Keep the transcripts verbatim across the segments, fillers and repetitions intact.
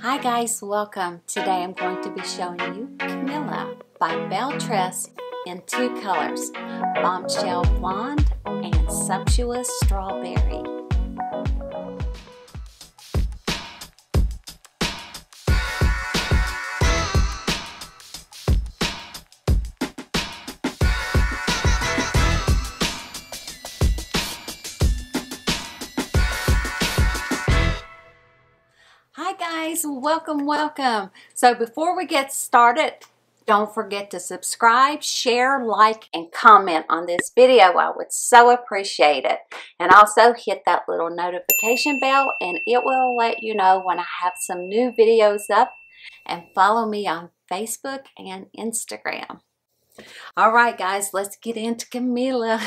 Hi guys, welcome. Today I'm going to be showing you Camilla by Belle Tress in two colors, Bombshell Blonde and Sumptuous Strawberry. Welcome, welcome. So before we get started, don't forget to subscribe, share, like, and comment on this video. I would so appreciate it. And also hit that little notification bell and it will let you know when I have some new videos up. And follow me on Facebook and Instagram. All right, guys, let's get into Camilla.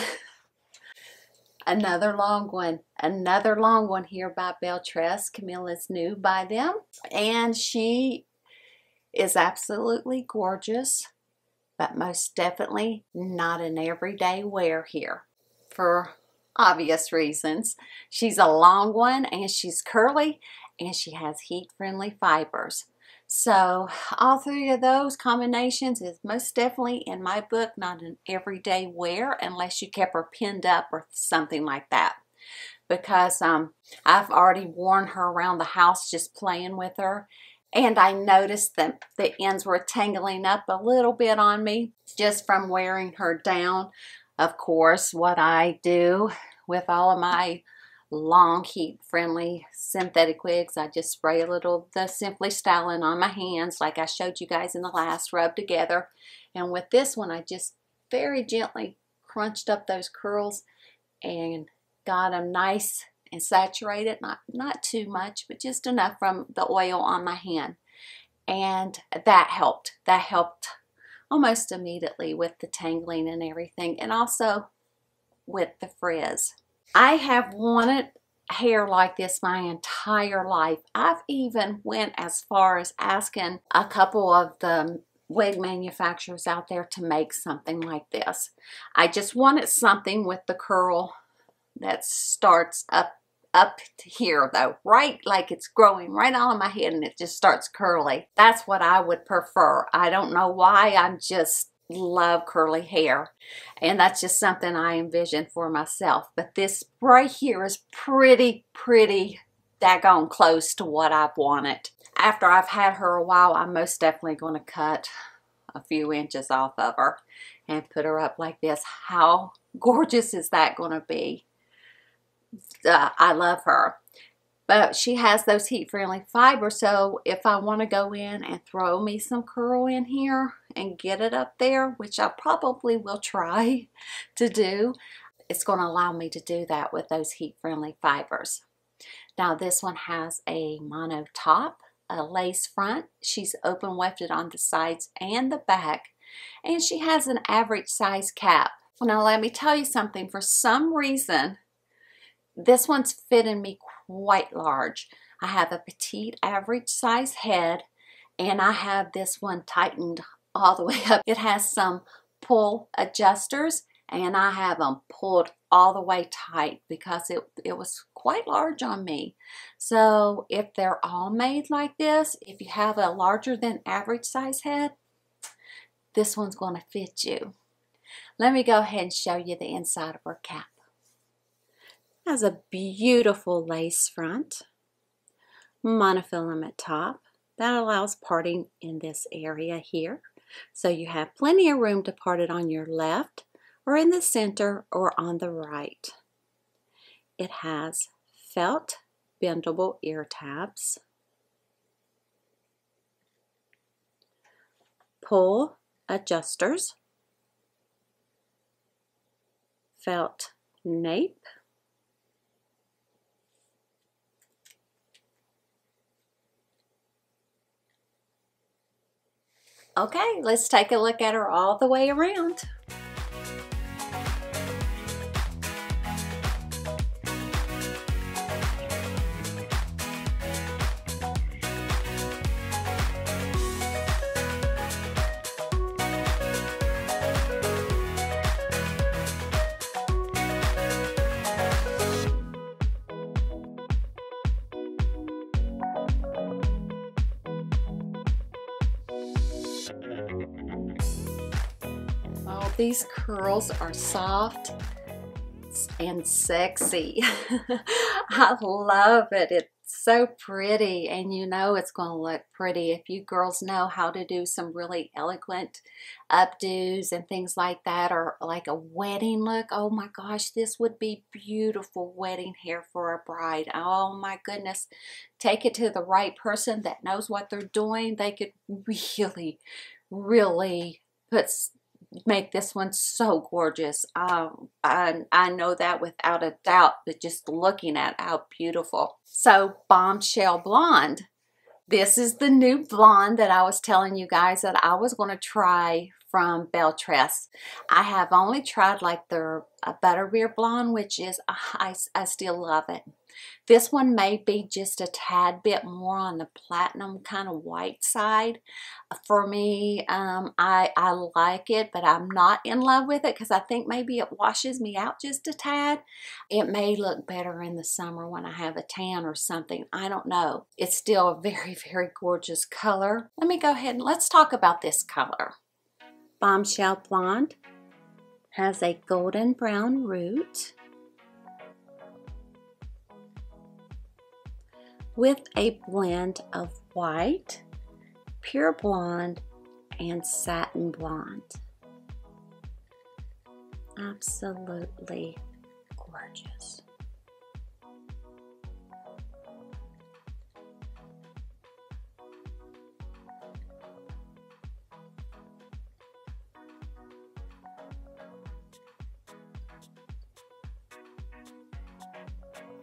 Another long one, another long one here by Belle Tress. Camilla's new by them, and she is absolutely gorgeous, but most definitely not an everyday wear here for obvious reasons. She's a long one, and she's curly, and she has heat-friendly fibers. So all three of those combinations is most definitely, in my book, not an everyday wear unless you kept her pinned up or something like that. Because um, I've already worn her around the house just playing with her. And I noticed that the ends were tangling up a little bit on me just from wearing her down. Of course, what I do with all of my long heat friendly synthetic wigs, I just spray a little the Simply Styling on my hands like I showed you guys in the last rub together, and with this one I just very gently crunched up those curls and got them nice and saturated, not not too much, but just enough from the oil on my hand, and that helped that helped almost immediately with the tangling and everything, and also with the frizz. I have wanted hair like this my entire life. I've even went as far as asking a couple of the wig manufacturers out there to make something like this. I just wanted something with the curl that starts up up to here though, right? Like it's growing right out of my head and it just starts curly. That's what I would prefer. I don't know why, I'm just love curly hair, and that's just something I envision for myself, but this right here is pretty pretty daggone close to what I've wanted. After I've had her a while, I'm most definitely going to cut a few inches off of her and put her up like this. How gorgeous is that going to be? uh, I love her, but she has those heat-friendly fibers, so if I want to go in and throw me some curl in here and get it up there, which I probably will try to do, it's going to allow me to do that with those heat-friendly fibers. Now this one has a mono top, a lace front. She's open wefted on the sides and the back, and she has an average size cap. Now let me tell you something, for some reason this one's fitting me quite large. I have a petite average size head, and I have this one tightened all the way up. It has some pull adjusters, and I have them pulled all the way tight because it, it was quite large on me. So if they're all made like this, if you have a larger than average size head, this one's going to fit you. Let me go ahead and show you the inside of her cap. Has a beautiful lace front, monofilament top that allows parting in this area here, so you have plenty of room to part it on your left or in the center or on the right. It has felt bendable ear tabs, pull adjusters, felt nape, Okay, let's take a look at her all the way around. These curls are soft and sexy. I love it. It's so pretty, and you know it's going to look pretty if you girls know how to do some really elegant updos and things like that, or like a wedding look. Oh my gosh, this would be beautiful wedding hair for a bride. Oh my goodness. Take it to the right person that knows what they're doing. They could really, really put make this one so gorgeous. Um, I, I know that without a doubt, but just looking at how beautiful. So Bombshell Blonde. This is the new blonde that I was telling you guys that I was going to try from Belle Tress. I have only tried like their uh, Butterbeer Blonde, which is, uh, I, I still love it. This one may be just a tad bit more on the platinum kind of white side. For me, um, I, I like it, but I'm not in love with it because I think maybe it washes me out just a tad. It may look better in the summer when I have a tan or something. I don't know. It's still a very, very gorgeous color. Let me go ahead and let's talk about this color. Bombshell Blonde has a golden brown root with a blend of white, pure blonde, and satin blonde. Absolutely gorgeous.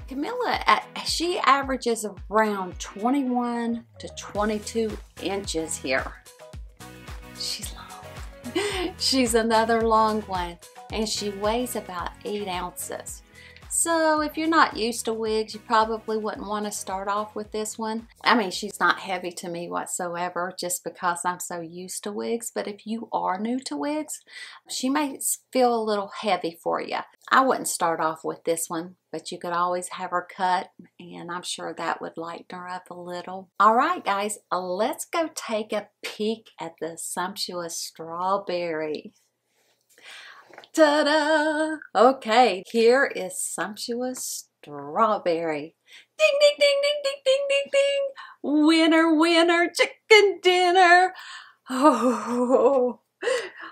Camilla, she averages around twenty-one to twenty-two inches here. She's long. She's another long one, and she weighs about eight ounces. So if you're not used to wigs, you probably wouldn't want to start off with this one. I mean, she's not heavy to me whatsoever just because I'm so used to wigs. But if you are new to wigs, she may feel a little heavy for you. I wouldn't start off with this one, but you could always have her cut, and I'm sure that would lighten her up a little. All right, guys, let's go take a peek at the Sumptuous Strawberry. Ta-da! Okay, here is Sumptuous Strawberry. Ding, ding, ding, ding, ding, ding, ding, ding. Winner, winner, chicken dinner. Oh,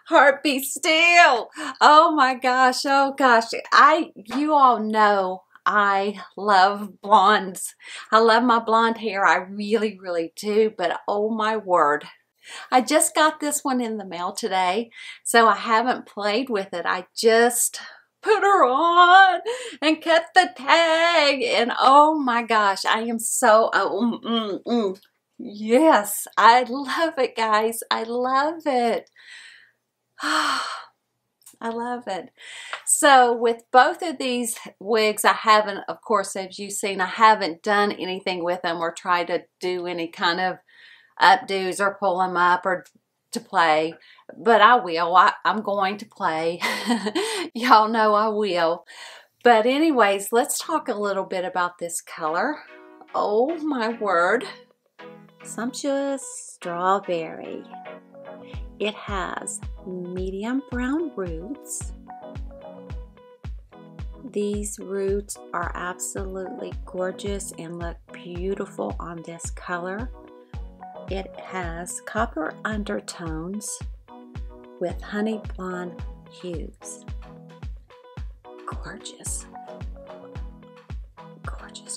heart be still. Oh my gosh, oh gosh. I, you all know I love blondes. I love my blonde hair. I really, really do, but oh my word. I just got this one in the mail today, so I haven't played with it. I just put her on and cut the tag, and oh my gosh, I am so, oh, mm, mm, mm. Yes, I love it, guys. I love it. I love it. So with both of these wigs, I haven't, of course, as you've seen, I haven't done anything with them or tried to do any kind of updos or pull them up or to play, but I will. I, I'm going to play. Y'all know I will. But anyways, let's talk a little bit about this color. Oh my word. Sumptuous Strawberry. It has medium brown roots. These roots are absolutely gorgeous and look beautiful on this color. It has copper undertones with honey blonde hues. Gorgeous. Gorgeous, gorgeous.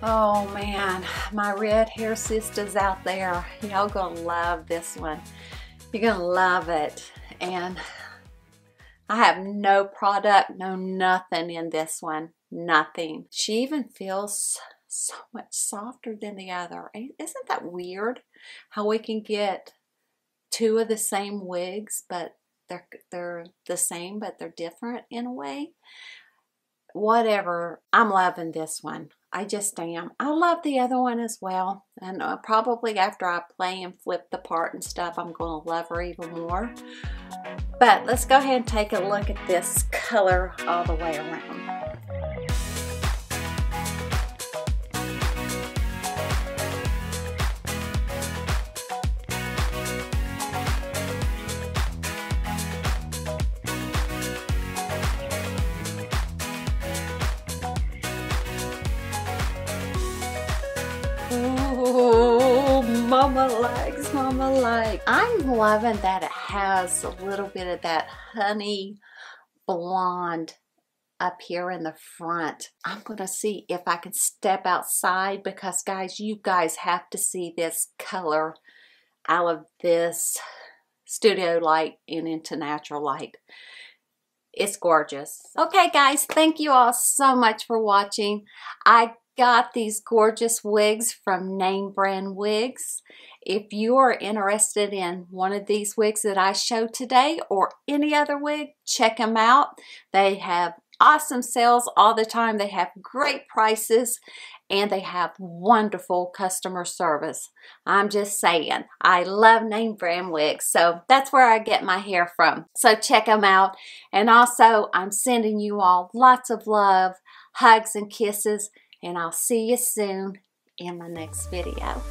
Oh man, my red hair sisters out there, y'all gonna love this one. You're gonna love it. And I have no product, no nothing in this one, nothing. She even feels so much softer than the other. Isn't that weird how we can get two of the same wigs, but they're, they're the same, but they're different in a way? Whatever, I'm loving this one. I just am. I love the other one as well, and uh, probably after I play and flip the part and stuff, I'm going to love her even more. But let's go ahead and take a look at this color all the way around. Mama likes, mama likes. I'm loving that it has a little bit of that honey blonde up here in the front. I'm gonna see if I can step outside, because guys, you guys have to see this color out of this studio light and into natural light. It's gorgeous. Okay guys, thank you all so much for watching. I got these gorgeous wigs from Name Brand Wigs. If you are interested in one of these wigs that I showed today or any other wig, check them out. They have awesome sales all the time. They have great prices and they have wonderful customer service. I'm just saying, I love Name Brand Wigs, so that's where I get my hair from. So check them out. And also, I'm sending you all lots of love, hugs and kisses. And I'll see you soon in my next video.